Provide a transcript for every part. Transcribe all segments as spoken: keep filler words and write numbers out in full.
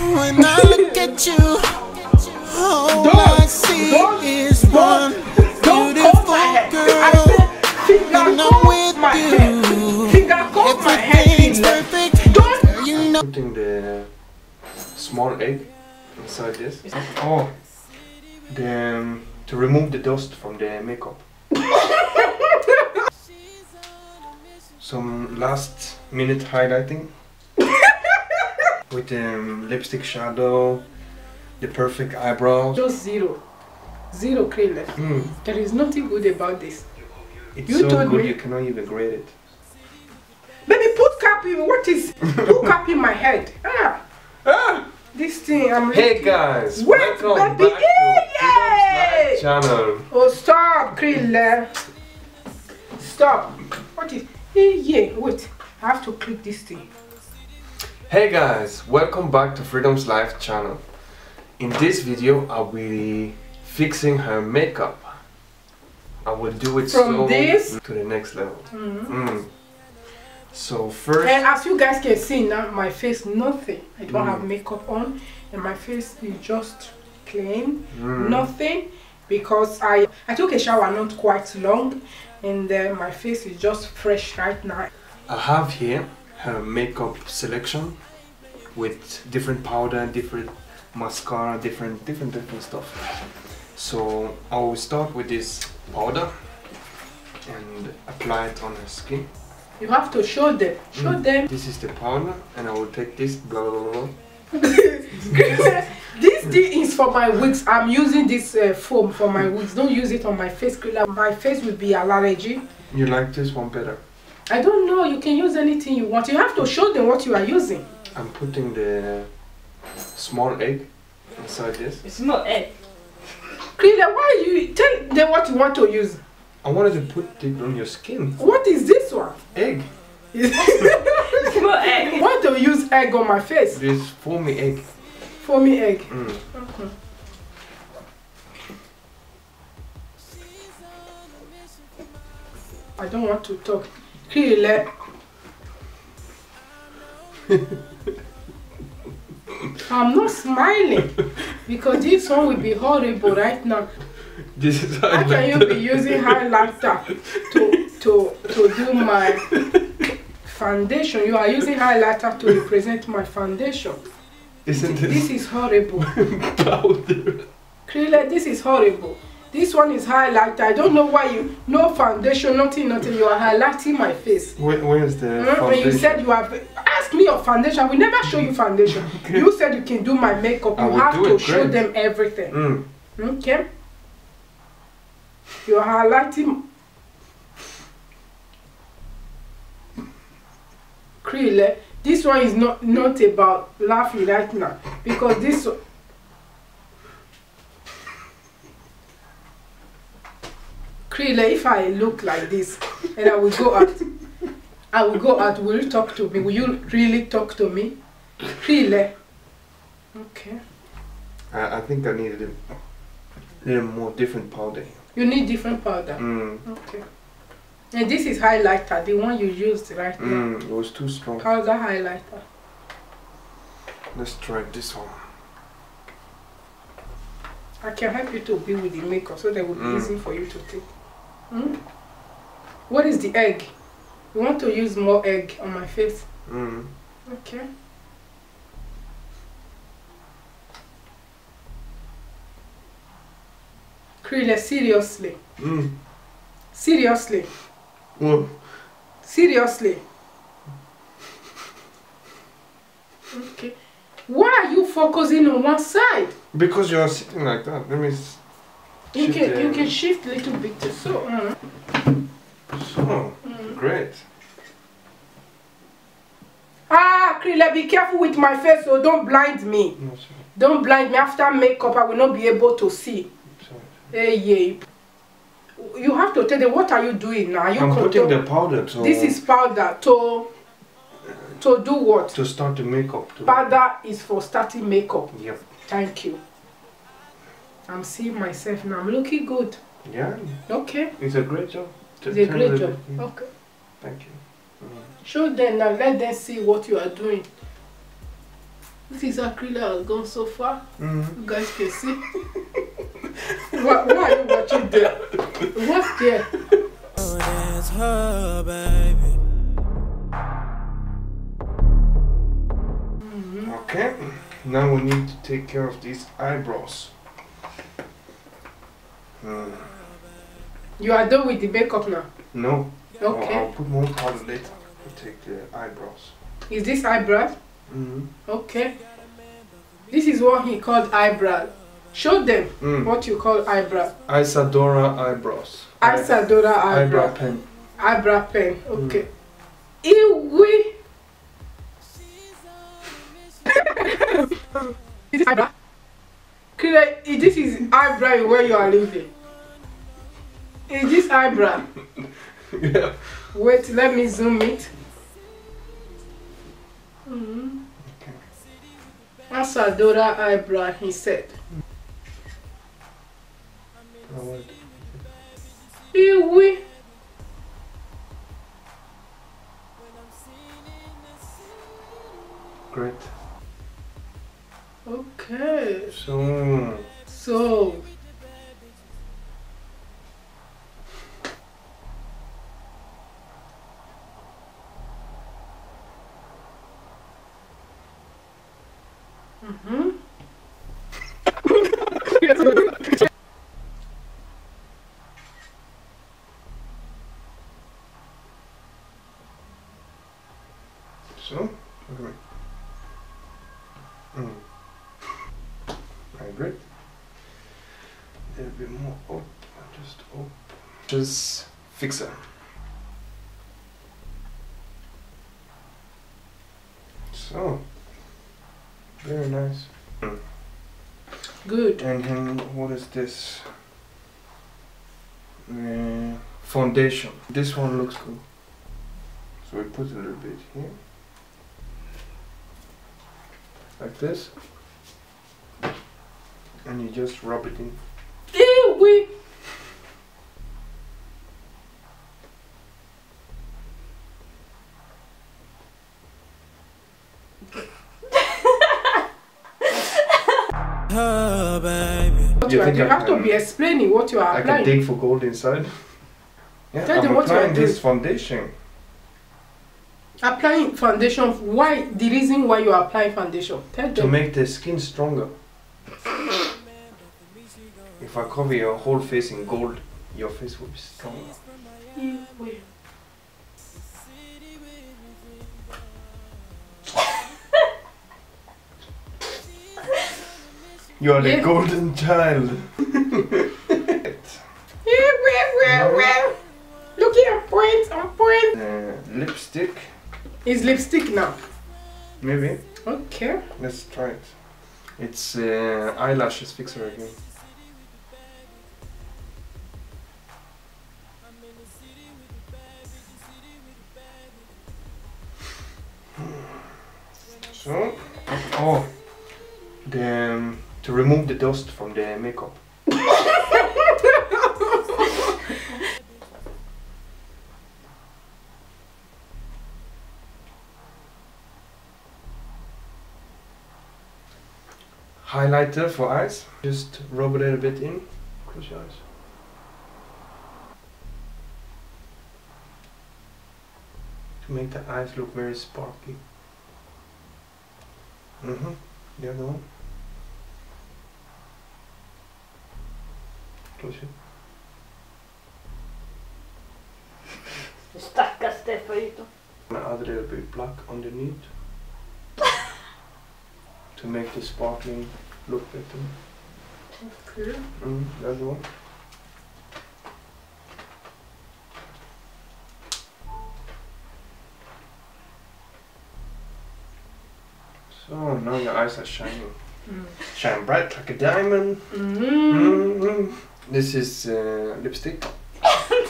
When I look at you, all I see is one beautiful girl. When I'm with you, everything's perfect. You know. Putting the small egg inside this. Oh, then to remove the dust from the makeup. Some last minute highlighting with the um, lipstick shadow, the perfect eyebrows. Just zero, zero cream left. Mm. There is nothing good about this. It's you so told good me. You cannot even grade it. Baby, put cap in. What is? Put cap in my head. Ah, ah. This thing. I'm hey looking. Guys, wait, welcome baby. Back yeah. to channel. Oh stop, cream left. Stop. What is? Yeah, wait, I have to click this thing. Hey guys, welcome back to Freedom's Life channel. In this video, I will be fixing her makeup. I will do it from this to the next level. Mm-hmm. mm. So first, and as you guys can see now, my face nothing. I don't mm. have makeup on, and my face is just plain, mm. nothing, because I I took a shower not quite long. And uh, my face is just fresh right now. I have here her makeup selection with different powder, different mascara, different, different, different stuff. So I will start with this powder and apply it on her skin. You have to show them. Show mm. them. This is the powder, and I will take this. Blah blah blah. This thing is for my wigs. I'm using this uh, foam for my wigs. Don't use it on my face. My face will be allergy. You like this one better? I don't know. You can use anything you want. You have to show them what you are using. I'm putting the small egg inside this. It's not egg. Krila, why are you tell them what you want to use? I wanted to put it on your skin. What is this one? Egg. It's not egg. Why do you use egg on my face? This foamy egg. Foamy egg. Mm. Okay. I don't want to talk. Really? I'm not smiling because this one will be horrible right now. This is how can you be using high laughter to to to do my foundation? You are using highlighter to represent my foundation. Isn't this? This is horrible. Powder. Krila, this is horrible. This one is highlighter. I don't know why you no foundation, nothing, nothing. You are highlighting my face. Where, where is the mm-hmm. foundation? You said you have asked me your foundation. I will never show you foundation. Okay. You said you can do my makeup. You have to great. show them everything. Mm. Okay. You are highlighting. Krila, this one is not not about laughing right now because this one... Krila, if I look like this and I will go out, I will go out. Will you talk to me? Will you really talk to me, Krila? Okay. I, I think I need a little more different powder. You need different powder. Mm. Okay. And this is highlighter, the one you used right mm, now. It was too strong. Powder highlighter. Let's try this one. I can help you to be with the makeup, so that will be mm. easy for you to take. Mm? What is the egg? You want to use more egg on my face? Mm. Okay. Krila, seriously. Mm. Seriously. What? Seriously. Okay. Why are you focusing on one side? Because you are sitting like that. Let me. You can you can shift a little bit too. So. Uh, so. Mm. Great. Ah, Krila, be careful with my face, so don't blind me. No, sorry. Don't blind me. After makeup, I will not be able to see. Hey, yeah. You have to tell them what are you doing now. Are you I'm putting the powder. To this is powder to to do what? To start the makeup. To powder is for starting makeup. Yep. Thank you. I'm seeing myself now. I'm looking good. Yeah. Okay. It's a great job. It's a great job. Yeah. Okay. Thank you. Mm. Show them now. Let them see what you are doing. This is acrylic has gone so far. Mm-hmm. You guys can see. Why, why are you watching there? What's there? Oh, that's her, baby. Mm-hmm. Okay, now we need to take care of these eyebrows. Mm. You are done with the makeup now? No. Okay. I'll, I'll put more powder later. I'll take the eyebrows. Is this eyebrows? Mm-hmm. Okay. This is what he called eyebrows. Show them mm. what you call eyebrows. Isadora eyebrows. Isadora eyebrow. Eyebrow pen. Eyebrow pen. Okay. Ew. Is this eyebrow? This is eyebrow where you are living. Is this eyebrow? Yeah. Wait, let me zoom it. Mm-hmm. Okay. Isadora eyebrow, he said. Mm. Ew. Great. Okay. So. So. Mm-hmm. So, okay. Mm. Alright, great. There'll be more up, just up. Just fix it. So. Very nice. Mm. Good. And then what is this? Uh, foundation. This one looks good. So we put a little bit here. Like this. And you just rub it in. Ew! Oh, baby. What you you, are, you I, have to um, be explaining what you are I applying. I can dig for gold inside. Yeah, Tell I'm them what applying you are this foundation. Applying foundation. Why? The reason why you are applying foundation. Tell them. To make the skin stronger. If I cover your whole face in gold, your face will be stronger. Mm, wait. You are the yeah. golden child. Now, look here, point on point. Uh, lipstick. Is lipstick now? Maybe. Okay. Let's try it. It's uh, eyelashes fixer again. So, oh, the. Um, To remove the dust from the makeup. Highlighter for eyes. Just rub it a bit in. Close your eyes. To make the eyes look very sparkly. Mm-hmm. The other one. Stackars Stefano. Another will be black underneath to make the sparkling look better. Okay. Mm, that's the one. So now your eyes are shining. Mm. Shine bright like a diamond. Mm -hmm. Mm -hmm. This is uh, lipstick. Mm-hmm.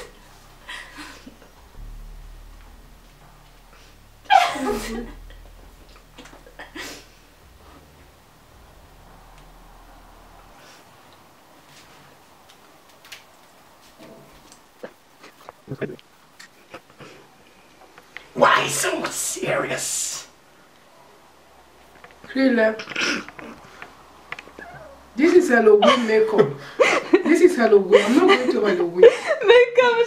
Why so serious? Really? This is Halloween makeup. This is Halloween. I'm not going to Halloween. Makeup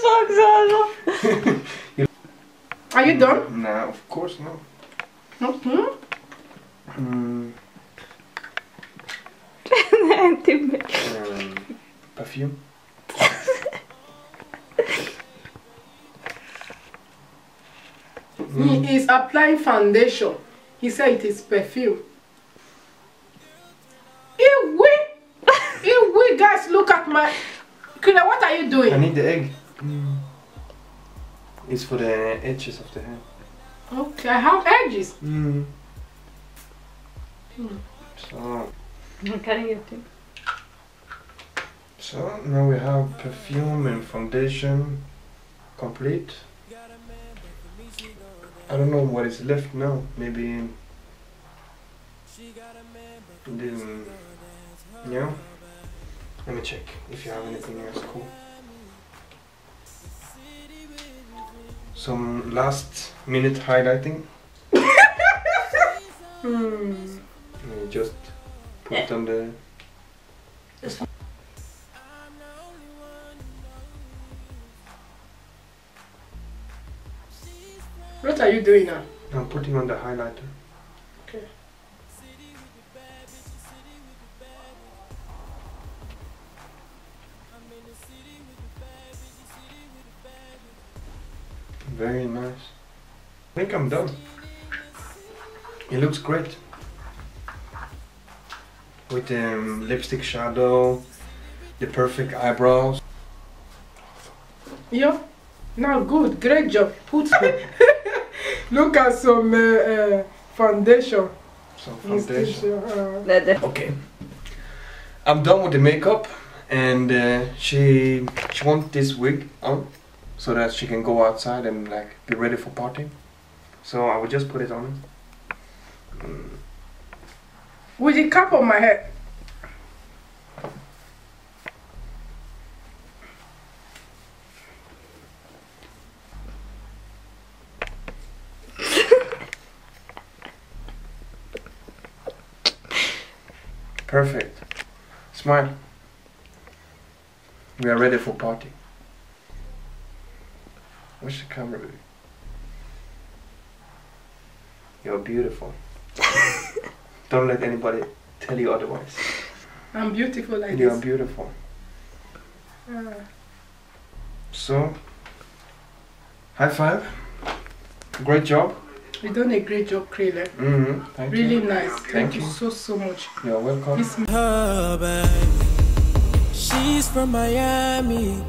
sucks. Are you done? Nah, of course not. No? Hmm? Mm. um, perfume? Mm. He is applying foundation. He said it is perfume. Ew, we, ew, we guys, look at my. Krilla, what are you doing? I need the egg. Mm. It's for the edges of the hair. Okay, I have edges. Mm. Mm. So. I'm cutting it too. So now we have perfume and foundation complete. I don't know what is left now. Maybe then, yeah. Let me check if you have anything else cool. Some last minute highlighting. Hmm. Just put on the. What are you doing now? I'm putting on the highlighter. Okay. Very nice. I think I'm done. It looks great. With the um, lipstick shadow, the perfect eyebrows. Yeah. Now good. Great job. Put look at some uh, uh, foundation. Some foundation. Uh, okay. I'm done with the makeup, and uh, she she wants this wig on so that she can go outside and like be ready for party. So I will just put it on. Mm. With the cap on my head. Perfect. Smile. We are ready for party. Where's the camera? You're beautiful. Don't let anybody tell you otherwise. I'm beautiful like you this. You are beautiful. Uh. So, high five. Great job. You've done a great job, Krilla. Mm-hmm. Really you. Nice. Thank, Thank you. you so, so much. You're welcome. She's from Miami.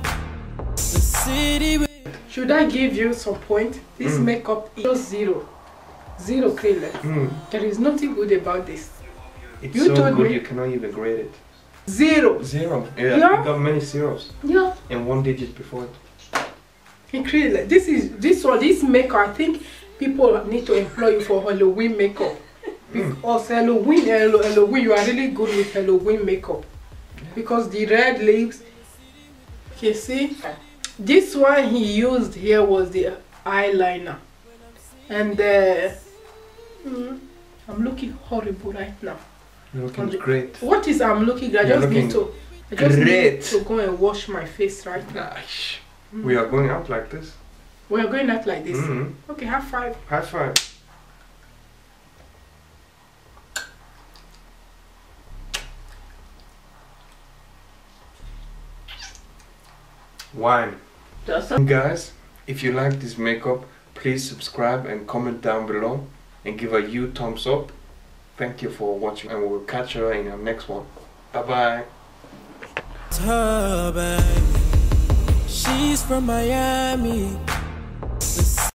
The city. Should I give you some point? This mm. makeup is zero. Zero, Krilla. Mm. There is nothing good about this. It's you so told good me. You cannot even grade it. Zero. Zero. Yeah. yeah. You got many zeros. Yeah. And one digit before it. Hey, Krilla, this is this one. This makeup, I think. People need to employ you for Halloween makeup because mm. Halloween, Halloween, you are really good with Halloween makeup because the red lips. You see, this one he used here was the eyeliner, and uh, mm, I'm looking horrible right now. You're looking the, great. What is I'm looking? I You're just looking need to. I just great. need to go and wash my face right now. Gosh. Mm. We are going out like this. We are going out like this. Mm-hmm. Okay, high five. High five. Wine. Guys, if you like this makeup, please subscribe and comment down below and give a huge thumbs up. Thank you for watching, and we will catch you in our next one. Bye bye. She's from Miami.